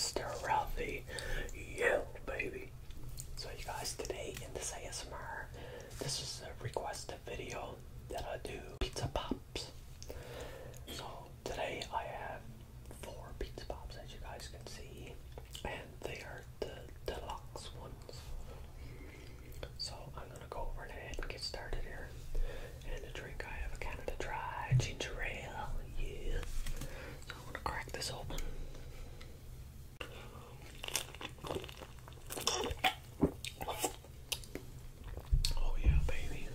Mr. Ralphie. Yo, baby. So you guys, today in this ASMR, this is a requested video that I do, pizza pops. So today I have 4 pizza pops, as you guys can see, and they are the deluxe ones. So I'm gonna go over ahead and get started here. And the drink, I have a Canada Dry ginger ale, yeah. So I'm gonna crack this open. Oh yeah, baby.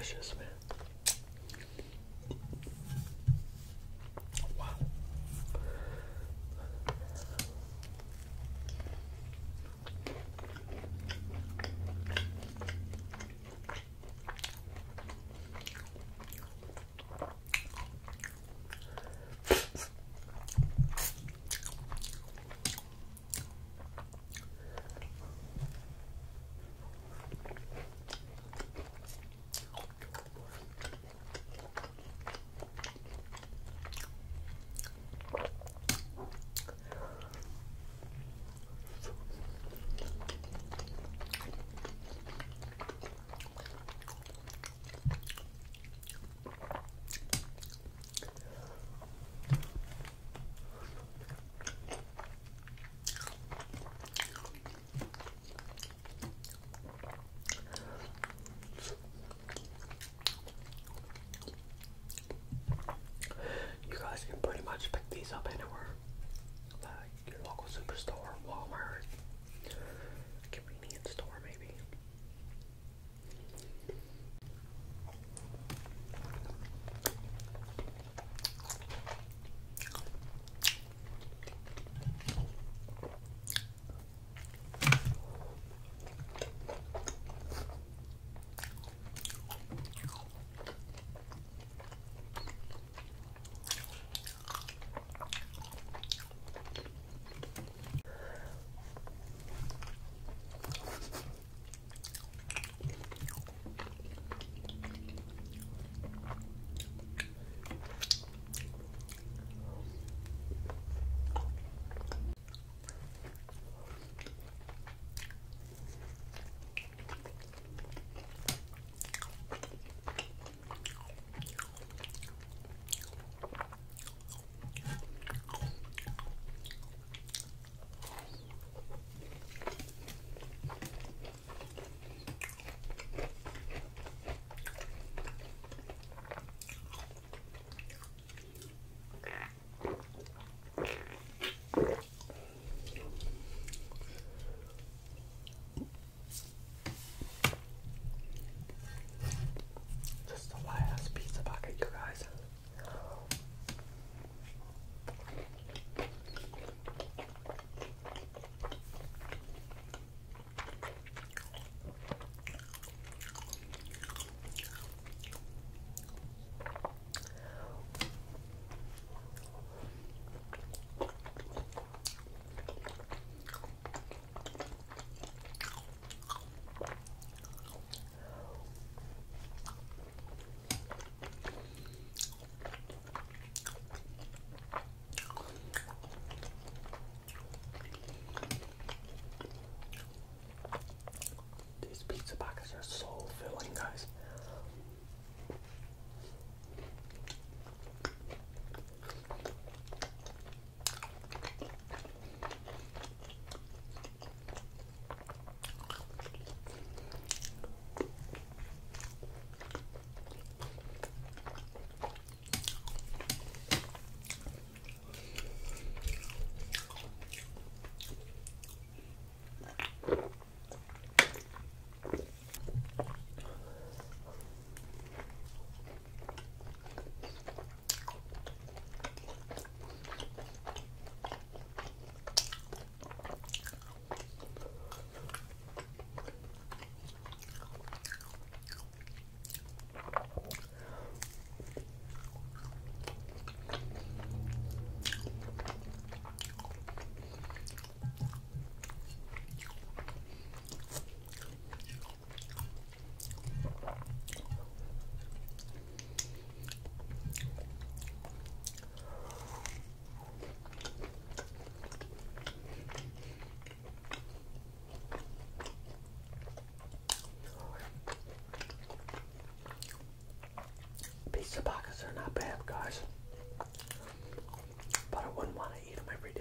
delicious, man. Up anywhere, like your local superstore, Walmart, convenience store maybe. Pizza pockets are not bad, guys, but I wouldn't want to eat them every day.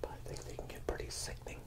But I think they can get pretty sickening.